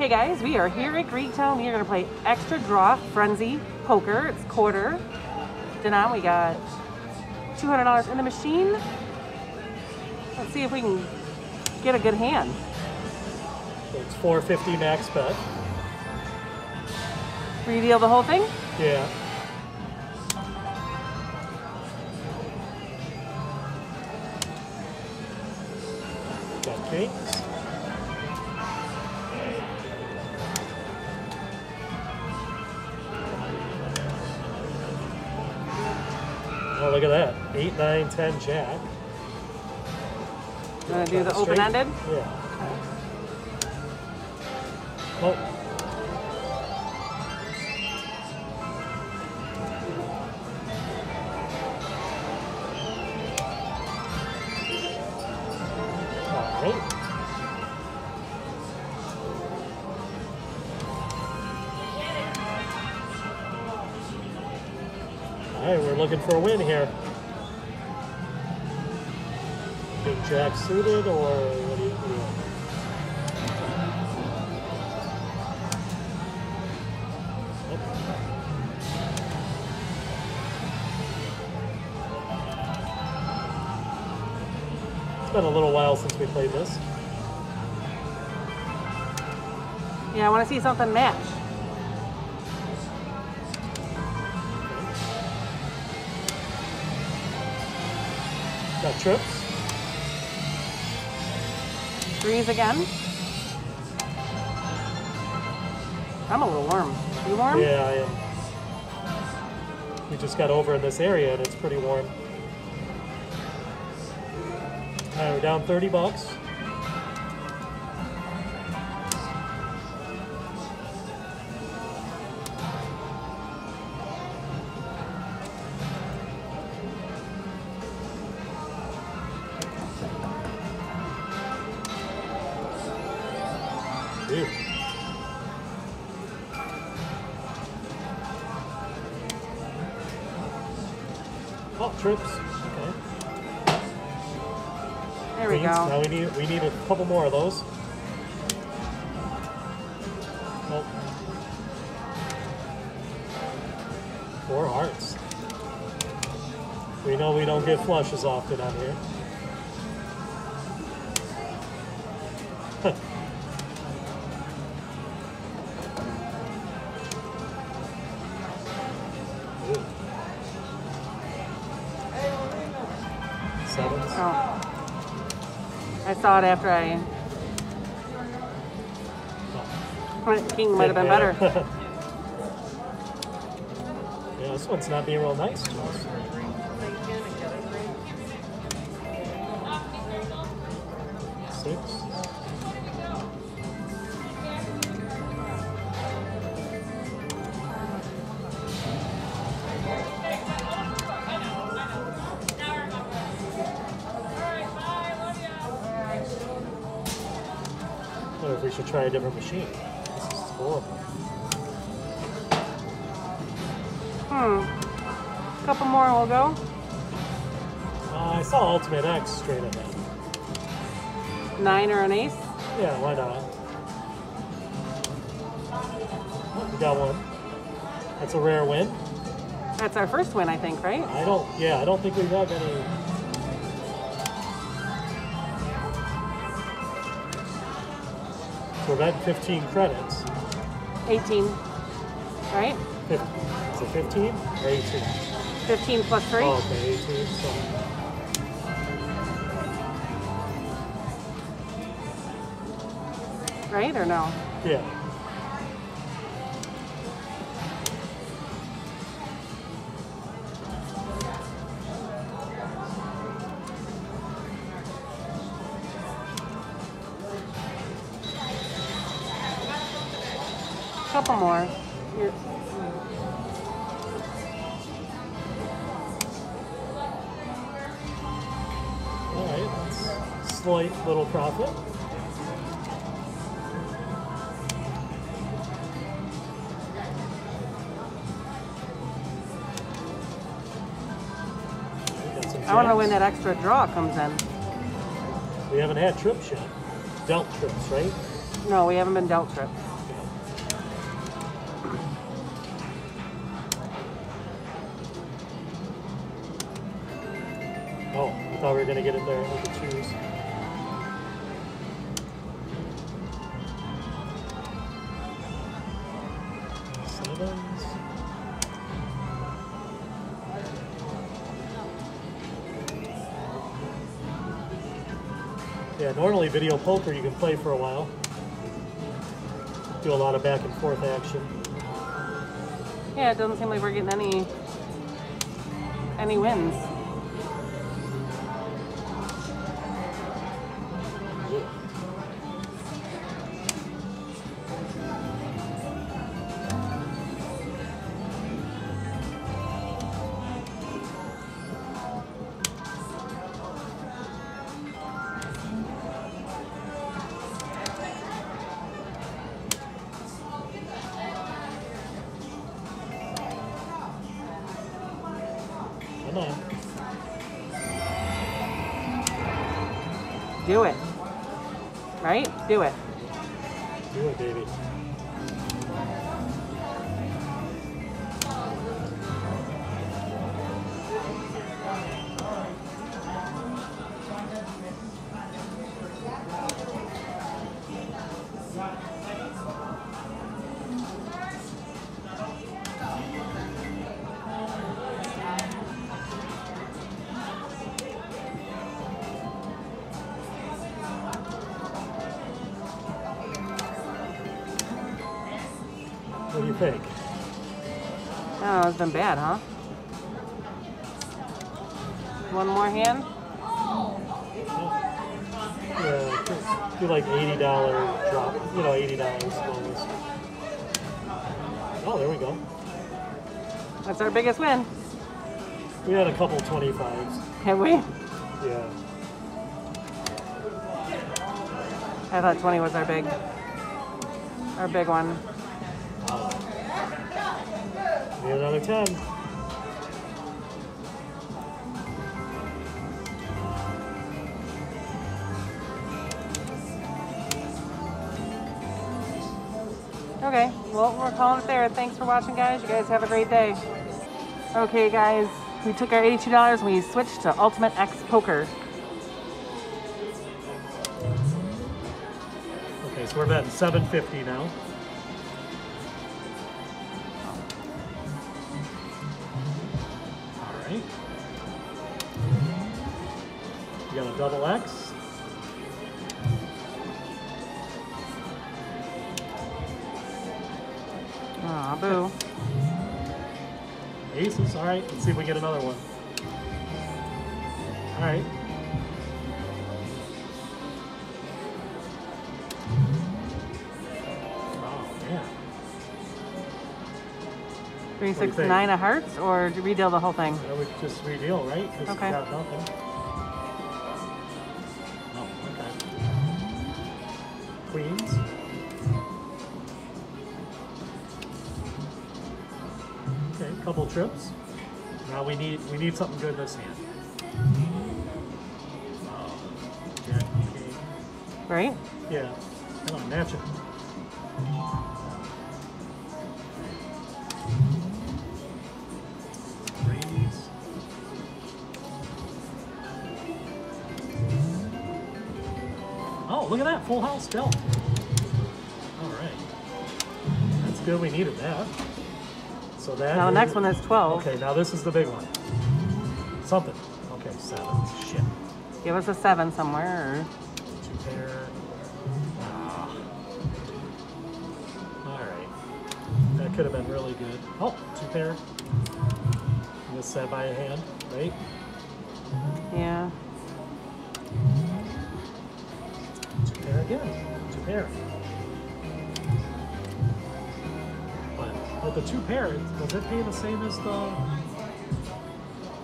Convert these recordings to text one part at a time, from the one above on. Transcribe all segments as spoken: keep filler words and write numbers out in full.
Hey guys, we are here at Greektown. We are going to play Extra Draw Frenzy Poker. It's quarter. Denon, we got two hundred dollars in the machine. Let's see if we can get a good hand. It's four fifty max bet. Reveal the whole thing? Yeah. Got kings. Oh, look at that. eight, nine, ten, jack. You want to do the open-ended? Yeah. Okay. Oh. All right, we're looking for a win here. Big jack suited, or what do you do? It's been a little while since we played this. Yeah, I want to see something match. Got trips. Threes again. I'm a little warm. You warm? Yeah, I am. We just got over in this area and it's pretty warm. Alright, we're down thirty bucks. Dude. Oh, trips. Okay. There we Queens. Go. Now we need we need a couple more of those. Nope. Four hearts. We know we don't get flushes often out here. Oh. I saw it after I. King might have been better. Yeah, this one's not being real nice to us. Six. If we should try a different machine. This is horrible. Hmm. A couple more will go. Uh, I saw Ultimate X straight ahead. Nine or an ace? Yeah, why not? Oh, we got one. That's a rare win. That's our first win, I think, right? I don't, yeah, I don't think we've got any. So that fifteen credits. eighteen, right? fifteen. Is it fifteen or eighteen? fifteen plus three. Oh, okay, eighteen. So. Right or no? Yeah. Couple more. Here. All right, that's slight little profit. I want to know when that extra draw comes in. We haven't had trips yet. Dealt trips, right? No, we haven't been dealt trips. thought we were going to get it there with the twos. Yeah, normally video poker you can play for a while. Do a lot of back and forth action. Yeah, it doesn't seem like we're getting any any wins. Do it. Right? Do it. Do it, baby. Pick. Oh, it's been bad, huh? One more hand? Yeah, do like eighty dollar drop, you know, eighty dollars. Oh, there we go. That's our biggest win. We had a couple twenty-fives. Have we? Yeah. I thought twenty was our big, our big one. Need another ten. Okay, well, we're calling it there. Thanks for watching, guys. You guys have a great day. Okay, guys, we took our eighty-two dollars and we switched to Ultimate X Poker. Okay, so we're betting seven fifty now. You got a double X. Ah, boo. Aces, all right. Let's see if we get another one. All right. Oh, man. Three, six, nine of hearts, or redeal the whole thing? I would just redeal, right? Okay. We got nothing. Queens. Okay, couple trips. Now we need we need something good this hand. Oh, Jack King. Right? Yeah. Come on, match it. Look at that, full house dealt. All right. That's good, we needed that. So that. Now the next one is twelve. Okay, now this is the big one. Something. Okay, seven, shit. Give us a seven somewhere. Or... Two pair. Ah. All right. That could have been really good. Oh, two pair. Missed that by a hand, right? Yeah. Again, two pair. But, but the two pair, does it pay the same as the...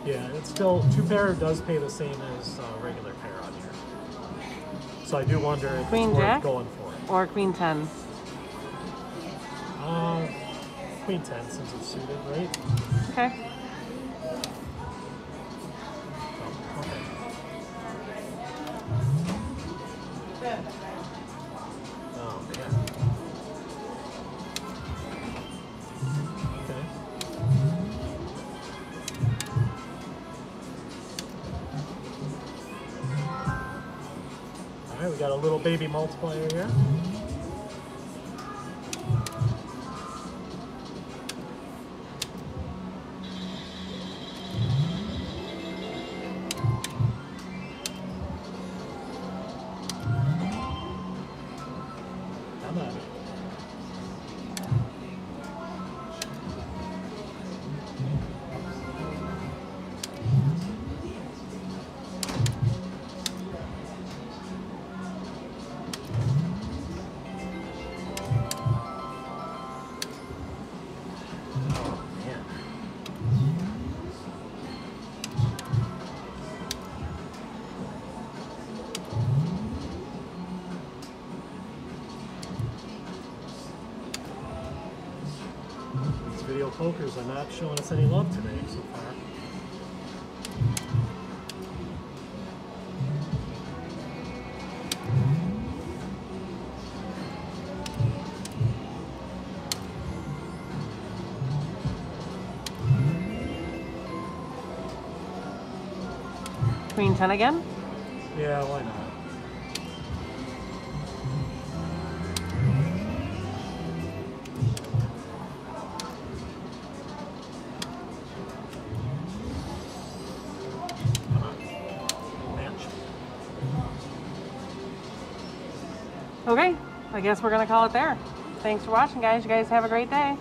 Yeah, it's still, two pair does pay the same as uh, regular pair on here. So I do wonder if Queen it's Jack worth going for it. Or Queen ten. Uh, Queen ten since it's suited, right? Okay. Oh, okay. We got a little baby multiplier here. Video pokers are not showing us any love today so far. Queen ten again? Yeah, why not? Okay, I guess we're going to call it there. Thanks for watching, guys. You guys have a great day.